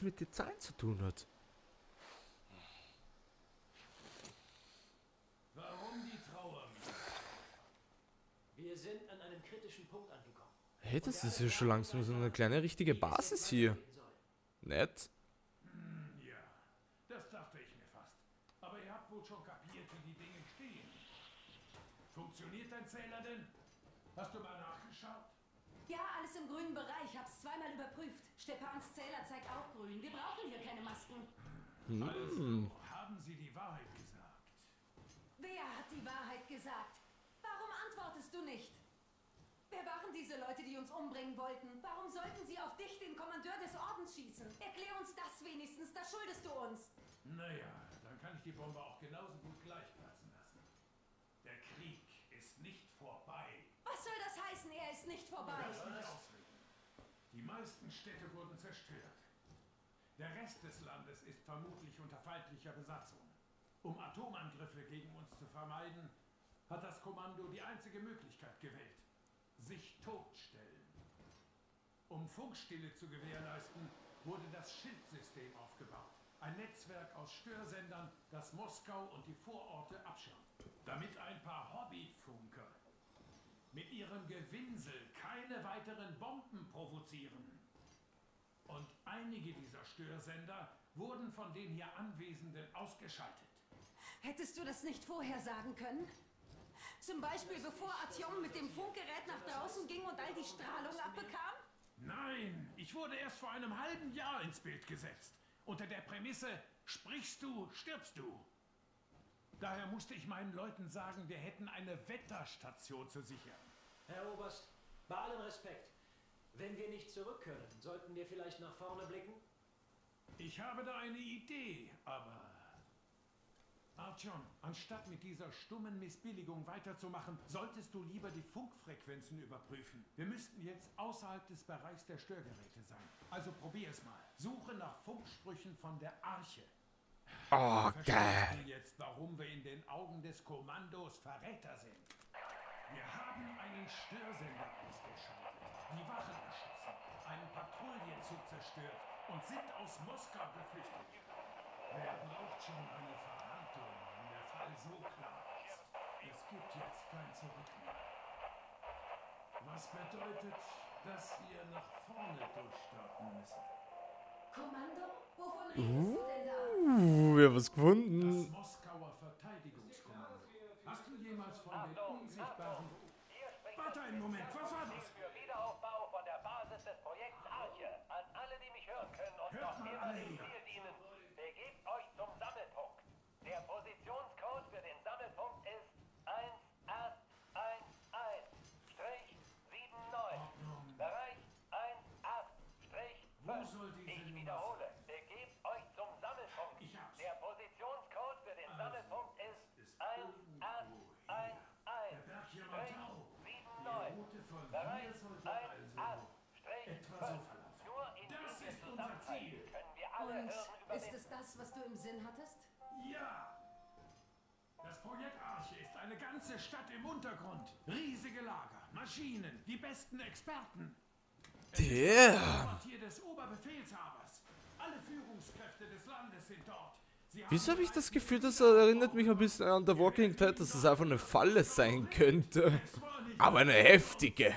was mit Design zu tun hat. Warum die Trauer? Wir sind an einem kritischen Punkt angekommen. Hey, das ist ja schon langsam so eine kleine richtige Basis hier. Nett. Ja, das dachte ich mir fast. Aber ihr habt wohl schon kapiert, wie die Dinge stehen. Funktioniert dein Zähler denn? Hast du mal nachgeschaut? Ja, alles im grünen Bereich. Hab's zweimal überprüft. Stepans Zähler zeigt auch grün. Wir brauchen hier keine Masken. Also, haben Sie die Wahrheit gesagt? Wer hat die Wahrheit gesagt? Warum antwortest du nicht? Wer waren diese Leute, die uns umbringen wollten? Warum sollten sie auf dich, den Kommandeur des Ordens, schießen? Erklär uns das wenigstens, das schuldest du uns. Naja, dann kann ich die Bombe auch genauso gut gleich platzen lassen. Der Krieg ist nicht vorbei. Was soll das heißen, er ist nicht vorbei? Das nicht ausreden. Die meisten Städte wurden zerstört. Der Rest des Landes ist vermutlich unter feindlicher Besatzung. Um Atomangriffe gegen uns zu vermeiden, hat das Kommando die einzige Möglichkeit gewählt. Sich totstellen. Um Funkstille zu gewährleisten, wurde das Schildsystem aufgebaut. Ein Netzwerk aus Störsendern, das Moskau und die Vororte abschirmt. Damit ein paar Hobbyfunker mit ihrem Gewinsel keine weiteren Bomben provozieren. Und einige dieser Störsender wurden von den hier Anwesenden ausgeschaltet. Hättest du das nicht vorher sagen können? Zum Beispiel bevor Artyom mit dem Funkgerät nach draußen ging und all die Strahlung abbekam? Nein, ich wurde erst vor einem halben Jahr ins Bild gesetzt. Unter der Prämisse, sprichst du, stirbst du. Daher musste ich meinen Leuten sagen, wir hätten eine Wetterstation zu sichern. Herr Oberst, bei allem Respekt, wenn wir nicht zurück können, sollten wir vielleicht nach vorne blicken? Ich habe da eine Idee, aber... Artyom, anstatt mit dieser stummen Missbilligung weiterzumachen, solltest du lieber die Funkfrequenzen überprüfen. Wir müssten jetzt außerhalb des Bereichs der Störgeräte sein. Also probier es mal. Suche nach Funksprüchen von der Arche. Oh, geil. Du jetzt, warum wir in den Augen des Kommandos Verräter sind. Wir haben einen Störsender ausgeschaltet, die Wachen erschossen, einen Patrouillenzug zerstört und sind aus Moskau geflüchtet. Wer braucht schon eine Verhandlung, wenn der Fall so klar ist? Es gibt jetzt kein Zurück mehr. Was bedeutet, dass wir nach vorne durchstarten müssen? Kommando, wovon redest du denn da? Wir haben was gefunden. Das Moskauer Verteidigungskommando. Hast du jemals von den unsichtbaren... Warte einen Moment, was war das? ...für Wiederaufbau von der Basis des Projekts Arche. An alle, die mich hören können und noch immer dem Ziel dienen, begebt euch zum Sammelpunkt. Der Positionscode für den Sammelpunkt ist 18111-79. Bereich 18-5. Ich wiederhole, begebt euch zum Sammelpunkt. Der Positionscode für den Sammelpunkt ist 1811-79. Bereich 18-5. Das ist unser Ziel. Und ist es das, was du im Sinn hattest? Ja! Das Projekt Arche ist eine ganze Stadt im Untergrund. Riesige Lager, Maschinen, die besten Experten. Das Quartier des Oberbefehlshabers. Alle Führungskräfte des Landes sind dort. Wieso habe ich das Gefühl, das erinnert mich ein bisschen an The Walking Dead, dass es einfach eine Falle sein könnte. Aber eine heftige.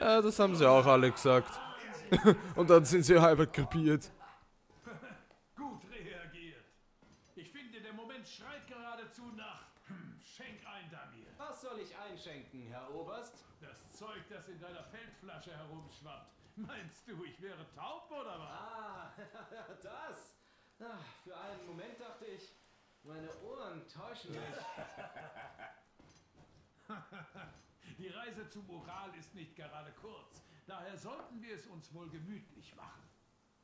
Ja, das haben sie auch alle gesagt. Und dann sind sie halb krepiert. Gut reagiert. Ich finde, der Moment schreit geradezu nach. Schenk ein, Damir. Was soll ich einschenken, Herr Oberst? Das Zeug, das in deiner Feldflasche herumschwappt. Meinst du, ich wäre taub oder was? Ah, das. Ach, für einen Moment dachte ich, meine Ohren täuschen mich. Die Reise zum Ural ist nicht gerade kurz. Daher sollten wir es uns wohl gemütlich machen.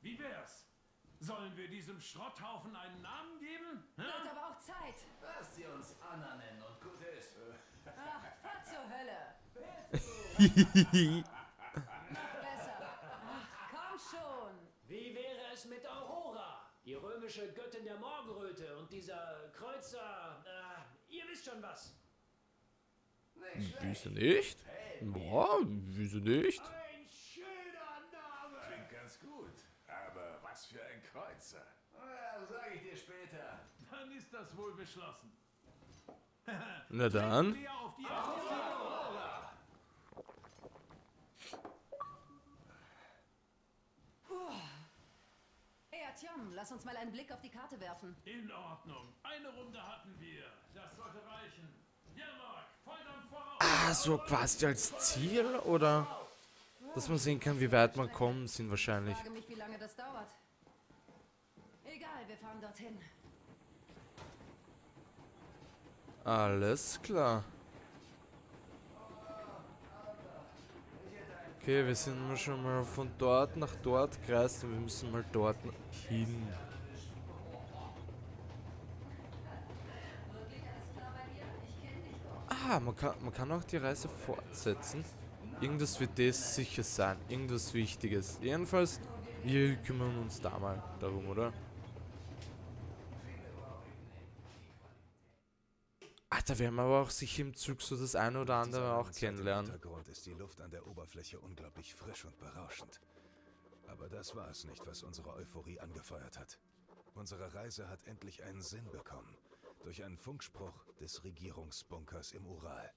Wie wär's? Sollen wir diesem Schrotthaufen einen Namen geben? Hm? Wird aber auch Zeit. Lass sie uns Anna nennen und gut ist. Ach, fahr zur Hölle. Noch besser. Ach, komm schon. Wie wäre es mit Aurora? Die römische Göttin der Morgenröte und dieser Kreuzer... ihr wisst schon was. Wieso nicht? Hey, Boah, wieso nicht? Ein schöner Name. Klingt ganz gut, aber was für ein Kreuzer. Ja, sag ich dir später. Dann ist das wohl beschlossen. Na dann. Hey Artyom, lass uns mal einen Blick auf die Karte werfen. In Ordnung. Eine Runde hatten wir. Das sollte reichen. Ja, Mark, voll dann voraus. Ah, so quasi als Ziel, oder? Dass man sehen kann, wie weit man kommen sind wahrscheinlich. Ich frage mich, wie lange das dauert. Egal, wir fahren dorthin. Alles klar. Okay, wir sind schon mal von dort nach dort gereist und wir müssen mal dort hin. Ah, man kann auch die Reise fortsetzen. Irgendwas wird das sicher sein. Irgendwas Wichtiges. Jedenfalls, wir kümmern uns da mal darum, oder? Da werden wir aber auch sicher im Zug so das eine oder andere auch kennenlernen. Im Hintergrund ist die Luft an der Oberfläche unglaublich frisch und berauschend. Aber das war es nicht, was unsere Euphorie angefeuert hat. Unsere Reise hat endlich einen Sinn bekommen. Durch einen Funkspruch des Regierungsbunkers im Ural.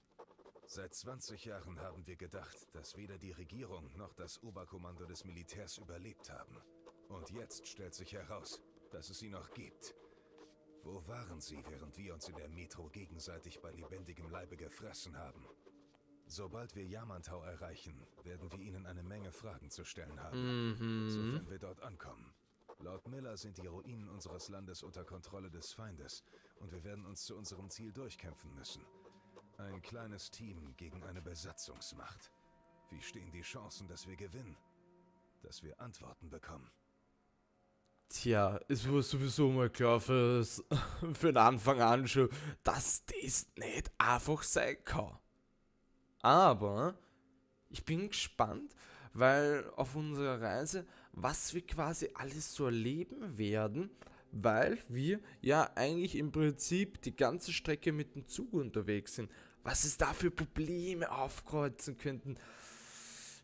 Seit 20 Jahren haben wir gedacht, dass weder die Regierung noch das Oberkommando des Militärs überlebt haben. Und jetzt stellt sich heraus, dass es sie noch gibt. Wo waren sie, während wir uns in der Metro gegenseitig bei lebendigem Leibe gefressen haben? Sobald wir Yamantau erreichen, werden wir ihnen eine Menge Fragen zu stellen haben, sofern wir dort ankommen. Laut Miller sind die Ruinen unseres Landes unter Kontrolle des Feindes und wir werden uns zu unserem Ziel durchkämpfen müssen. Ein kleines Team gegen eine Besatzungsmacht. Wie stehen die Chancen, dass wir gewinnen? Dass wir Antworten bekommen? Tja, es war sowieso mal klar für den Anfang an schon, dass das nicht einfach sein kann. Aber ich bin gespannt, weil auf unserer Reise, was wir quasi alles so erleben werden, weil wir ja eigentlich im Prinzip die ganze Strecke mit dem Zug unterwegs sind. Was es da für Probleme aufkreuzen könnten.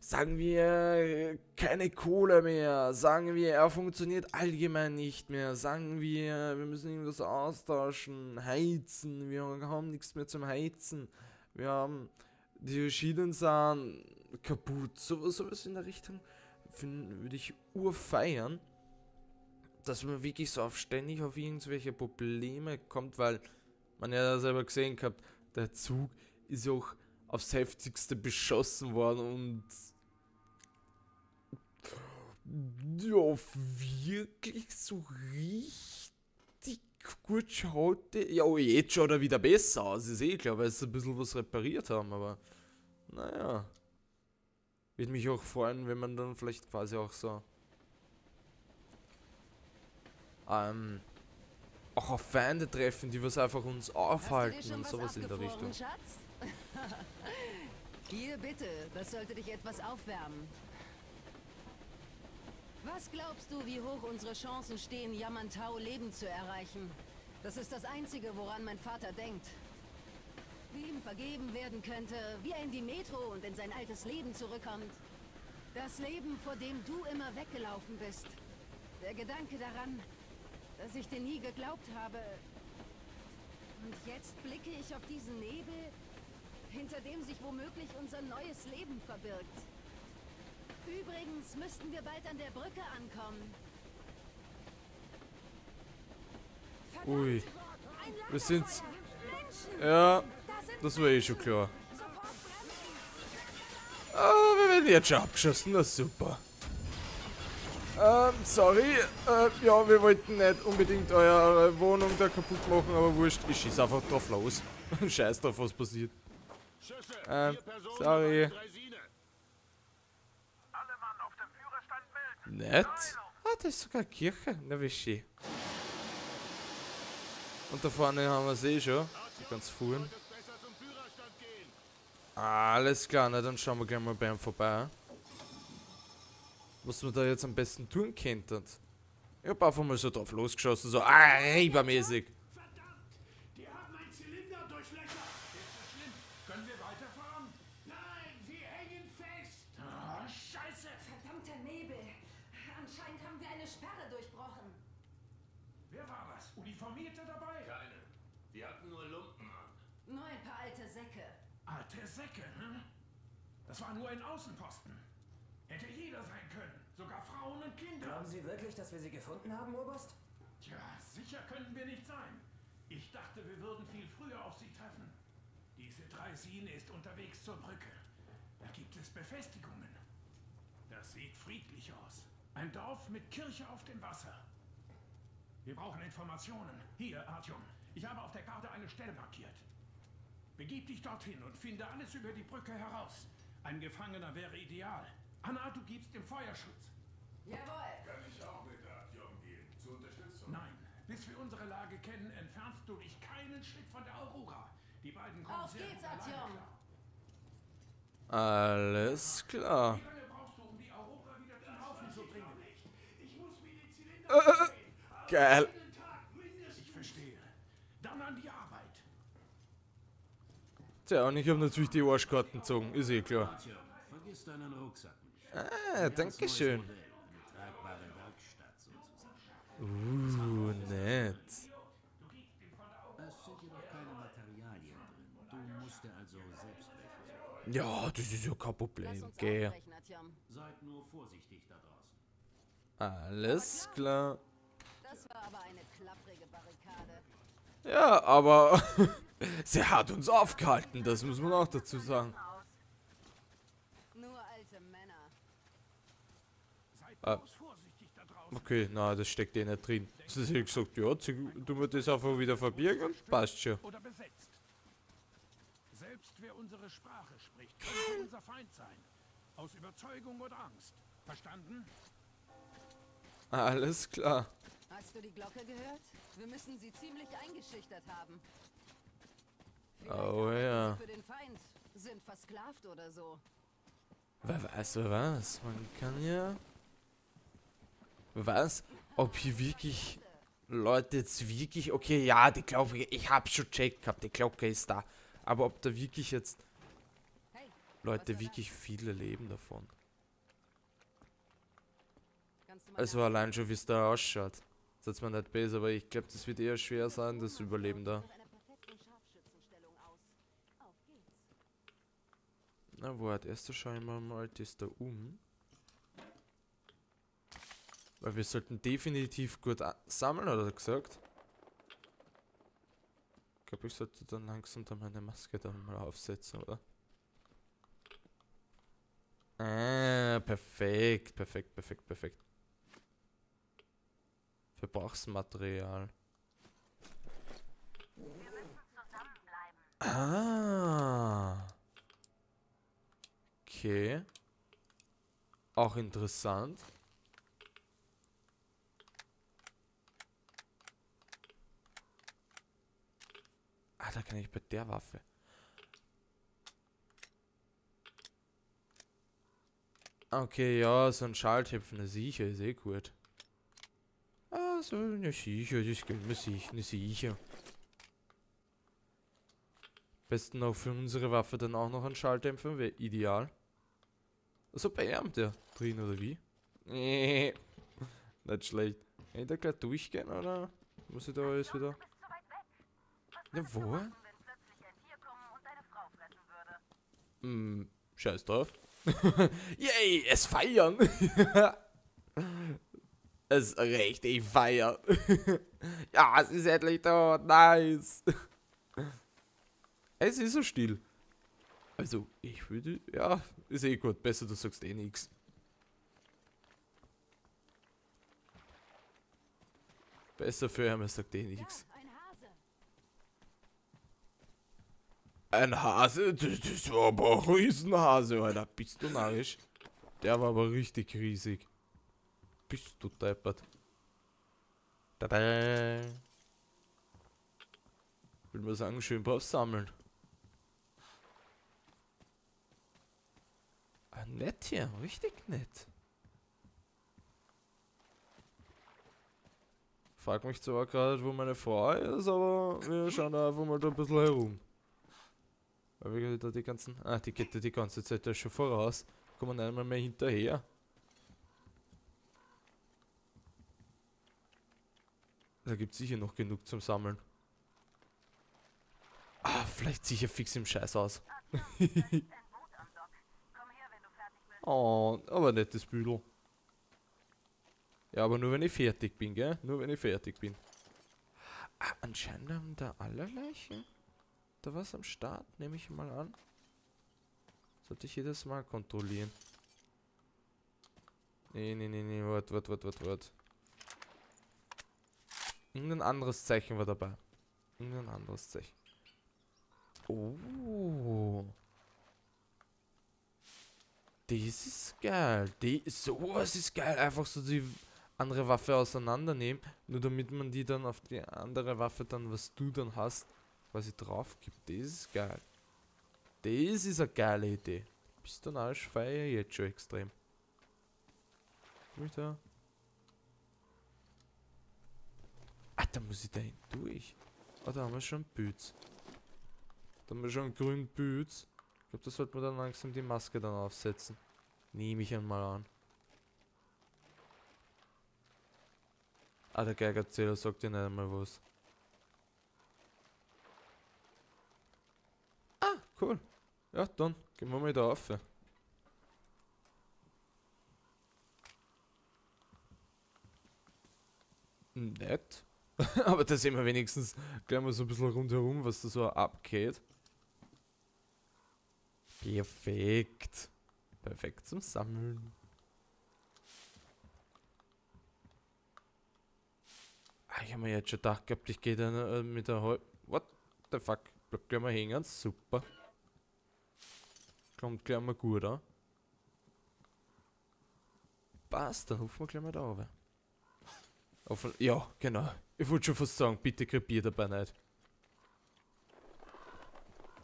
Sagen wir, keine Kohle mehr. Sagen wir, er funktioniert allgemein nicht mehr. Sagen wir, wir müssen irgendwas austauschen, heizen. Wir haben nichts mehr zum Heizen. Wir haben die Schienen sind kaputt. Sowas in der Richtung würde ich urfeiern. Dass man wirklich so ständig auf irgendwelche Probleme kommt, weil man ja selber gesehen hat, der Zug ist ja auch aufs Heftigste beschossen worden und ja, wirklich so richtig gut schaut der. Ja, jetzt schaut er wieder besser aus, ist eh klar, weil sie ein bisschen was repariert haben, aber naja. Würde mich auch freuen, wenn man dann vielleicht quasi auch so auch auf Feinde treffen, die was einfach uns aufhalten und sowas in der Richtung. Schatz? Hier bitte, das sollte dich etwas aufwärmen. Was glaubst du, wie hoch unsere Chancen stehen, Yamantau Leben zu erreichen? Das ist das Einzige, woran mein Vater denkt. Wie ihm vergeben werden könnte, wie er in die Metro und in sein altes Leben zurückkommt. Das Leben, vor dem du immer weggelaufen bist. Der Gedanke daran, dass ich dir nie geglaubt habe. Und jetzt blicke ich auf diesen Nebel, hinter dem sich womöglich unser neues Leben verbirgt. Übrigens müssten wir bald an der Brücke ankommen. Verdammt, ui. Wir sind... Ja, das war eh schon klar. Ah, wir werden jetzt schon abgeschossen, das ist super. Sorry, ja, wir wollten nicht unbedingt eure Wohnung da kaputt machen, aber wurscht, ich schieß einfach drauf los. Scheiß drauf, was passiert. Schüsse, sorry. Alle Mann auf dem Führerstand melden. Nett? Ah, da ist sogar Kirche. Na, wie schön. Und da vorne haben wir sie schon. Die ganz fuhren. Alles klar, na dann schauen wir gleich mal bei ihm vorbei. Was man da jetzt am besten tun könnte. Ich hab einfach mal so drauf losgeschossen, so arribermäßig. Verdammt! Die haben meinen Zylinder durchlöchert! Ist das schlimm? Können wir weiterfahren? Nein, wir Uniformierte dabei? Keine. Die hatten nur Lumpen an. Nur ein paar alte Säcke. Alte Säcke, hm? Das war nur ein Außenposten. Hätte jeder sein können. Sogar Frauen und Kinder. Glauben Sie wirklich, dass wir sie gefunden haben, Oberst? Tja, sicher könnten wir nicht sein. Ich dachte, wir würden viel früher auf sie treffen. Diese Draisine ist unterwegs zur Brücke. Da gibt es Befestigungen. Das sieht friedlich aus. Ein Dorf mit Kirche auf dem Wasser. Wir brauchen Informationen. Hier, Artyom. Ich habe auf der Karte eine Stelle markiert. Begib dich dorthin und finde alles über die Brücke heraus. Ein Gefangener wäre ideal. Anna, du gibst dem Feuerschutz. Jawohl. Kann ich auch mit Artyom gehen? Zur Unterstützung? Nein. Bis wir unsere Lage kennen, entfernst du dich keinen Schritt von der Aurora. Die beiden kommen sehr gut alleine klar. Alles klar. Wie lange brauchst du, um die Aurora wieder zum Haufen zu bringen? Ich muss mir den Zylinder drehen. Geil. Ich verstehe. Dann an die Arbeit. Tja, und ich habe natürlich die Arschkarten gezogen. Ist eh klar. Vergiss deinen Rucksack nicht. Ah, danke schön. Nett. Ja, das ist ja kein Problem. Okay. Seid nur vorsichtig da draußen. Alles klar. Das war aber eine klapprige Barrikade. Ja, aber sie hat uns aufgehalten, das muss man auch dazu sagen. Nur alte Männer. Seid vorsichtig da draußen. Okay, na, das steckt eh nicht drin. Sie hat gesagt, ja, du musst das einfach wieder verbirgen und passt schon. Selbst wer unsere Sprache spricht, kann unser Feind sein. Aus Überzeugung oder Angst. Verstanden? Alles klar. Hast du die Glocke gehört? Wir müssen sie ziemlich eingeschüchtert haben. Oh ja. Für den Feind sind versklavt oder so. Wer weiß, wer was? Man kann ja. Was? Ob hier wirklich Leute jetzt wirklich. Okay, ja, die Glocke. Ich hab schon gecheckt gehabt. Die Glocke ist da. Aber ob da wirklich jetzt Leute wirklich viele leben davon. Also allein schon wie es da ausschaut. Das hat's mir nicht besser, aber ich glaube, das wird eher schwer sein, das Überleben da. Na, wo hat erster scheinbar mal das da Weil wir sollten definitiv gut sammeln, hat er gesagt. Ich glaube, ich sollte dann langsam da meine Maske dann mal aufsetzen, oder? Ah, perfekt, perfekt, perfekt, perfekt. Verbrauchsmaterial. Wir müssen zusammenbleiben. Ah. Okay. Auch interessant. Ah, da kann ich bei der Waffe. Okay, ja, so ein Schalthäpfen, eine Siecher ist eh gut. Ah, so eine Siecher, das können wir sich, eine Siecher. Besten noch für unsere Waffe dann auch noch ein Schalldämpfer, wäre ideal. Also beärmt der drin, oder wie? Nee, nicht schlecht. Kann ich da gleich durchgehen, oder? Muss ich da alles wieder... Ja, wo? Hm, scheiß drauf. Yay, es feiern. Es richtig feiern. Ja, es ist endlich da. Nice. Es ist so still. Also, ich würde... Ja, ist eh gut. Besser, du sagst eh nichts. Besser für ihn, er sagt eh nichts. Ein Hase? Das war aber ein Riesenhase, Alter. Bist du narrisch? Der war aber richtig riesig. Bist du deppert? Tada! Ich will mal sagen, schön drauf sammeln. Ah, nett hier. Richtig nett. Frag mich zwar gerade, wo meine Frau ist, aber wir schauen da einfach mal da ein bisschen herum. Weil wir da die ganzen... Ah, die geht ja die ganze Zeit da schon voraus. Kommen einmal mehr hinterher. Da gibt es sicher noch genug zum Sammeln. Ah, vielleicht sicher fix im Scheiß aus. Oh, aber nettes Büdel. Ja, aber nur wenn ich fertig bin, gell? Nur wenn ich fertig bin. Ah, anscheinend haben da alle Leichen. Da was am Start, nehme ich mal an. Sollte ich jedes Mal kontrollieren. Nee, nee, nee, nee, wart. Irgendein anderes Zeichen war dabei. Irgendein anderes Zeichen. Oh. Das ist geil. Sowas ist geil. Einfach so die andere Waffe auseinandernehmen. Nur damit man die dann auf die andere Waffe dann, was du dann hast, quasi drauf gibt. Das ist geil. Das ist eine geile Idee. Bist du narrisch, feier jetzt schon extrem. Komm ich da? Ah, da muss ich da hin durch. Ah, da haben wir schon Bütz. Da haben wir schon grünen Bütz. Ich glaube, das sollte man dann langsam die Maske dann aufsetzen. Nehme ich einmal an. Ah, der Geigerzähler sagt dir nicht einmal was. Ah, cool. Ja, dann gehen wir mal da rauf. Nett. Aber da sehen wir wenigstens gleich mal so ein bisschen rundherum, was da so abgeht. Perfekt. Perfekt zum Sammeln. Ah, ich habe mir jetzt schon gedacht gehabt, ich gehe da mit der Heu... What the fuck? Bleibt gleich mal hängen. Super. Kommt gleich mal gut an. Passt, dann rufen wir gleich mal da runter. Ja, genau. Ich wollte schon fast sagen, bitte krepier dabei nicht.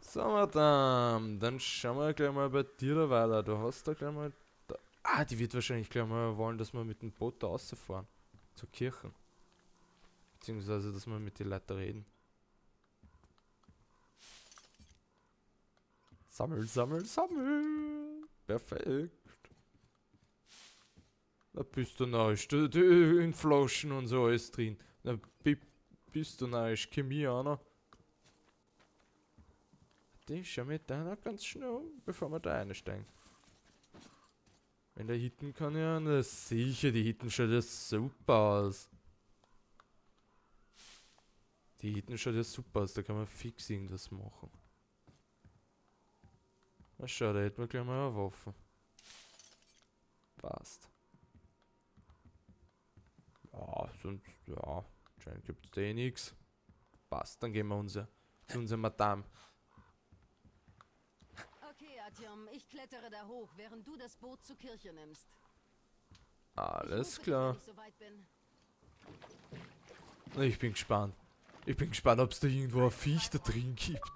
So, Madame, dann schauen wir gleich mal bei dir da weiter. Du hast da gleich mal... Da. Ah, die wird wahrscheinlich gleich mal wollen, dass wir mit dem Boot da rausfahren. Zur Kirche. Beziehungsweise, dass wir mit den Leuten reden. Sammeln. Perfekt. Da bist du narrisch, in Flaschen und so alles drin. Da bist du narrisch, Chemie, Anna. Die schau mit da noch ganz schnell, bevor wir da einsteigen. Wenn der hitten kann, ja, na sicher, die hitten schaut ja super aus. Die hitten schaut ja super aus, da kann man fix irgendwas machen. Na schau, da hätten wir gleich mal eine Waffe. Passt. Ja, sonst, ja, anscheinend gibt es da eh nichts. Passt, dann gehen wir zu unserer Madame. Okay, Artyom, ich klettere da hoch, während du das Boot zur Kirche nimmst. Alles klar. Ich bin gespannt. Ich bin gespannt, ob es da irgendwo ein Viech da drin gibt.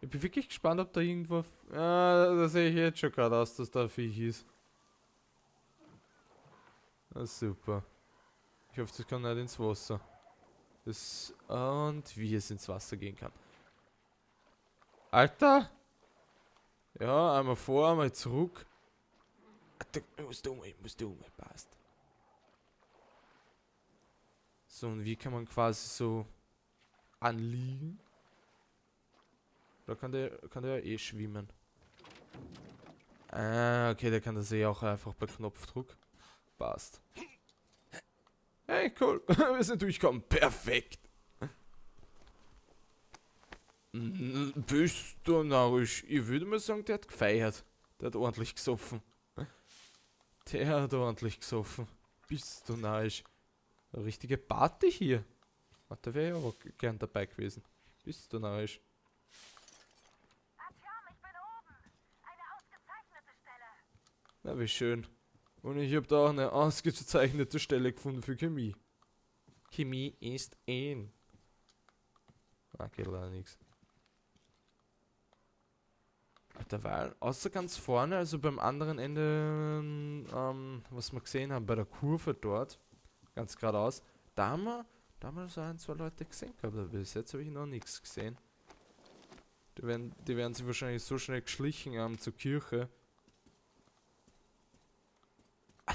Ich bin wirklich gespannt, ob da irgendwo... Ja, da sehe ich jetzt schon gerade aus, dass da ein Viech ist. Ah, super. Ich hoffe, das kann nicht ins Wasser. Und wie es ins Wasser gehen kann. Alter! Ja, einmal vor, einmal zurück. Ich muss da um, passt. So, und wie kann man quasi so anliegen? Da kann der ja eh schwimmen. Ah, okay, der kann das eh auch einfach per Knopfdruck. Passt. Hey, cool. Wir sind durchgekommen. Perfekt. Bist du narrisch? Ich würde mal sagen, der hat gefeiert. Der hat ordentlich gesoffen. Bist du narrisch? Eine richtige Party hier. Ach, da wäre ich aber gern dabei gewesen. Bist du narrisch? Artyom, ich bin oben. Eine ausgezeichnete Stelle. Na, wie schön. Und ich habe da auch eine ausgezeichnete Stelle gefunden für Chemie. Chemie ist ein. Ah, geht leider nichts. Derweil, außer ganz vorne, also beim anderen Ende, was wir gesehen haben, bei der Kurve dort, ganz geradeaus, da haben wir so ein, zwei Leute gesehen gehabt, aber bis jetzt habe ich noch nichts gesehen. Die werden sich wahrscheinlich so schnell geschlichen haben zur Kirche.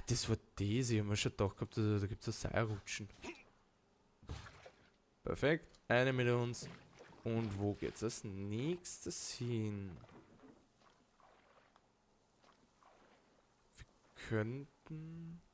das war das. Ich habe mir schon gedacht gehabt, da gibt es ein Seilrutschen. Perfekt. Eine mit uns. Und wo geht's als nächstes hin? Wir könnten...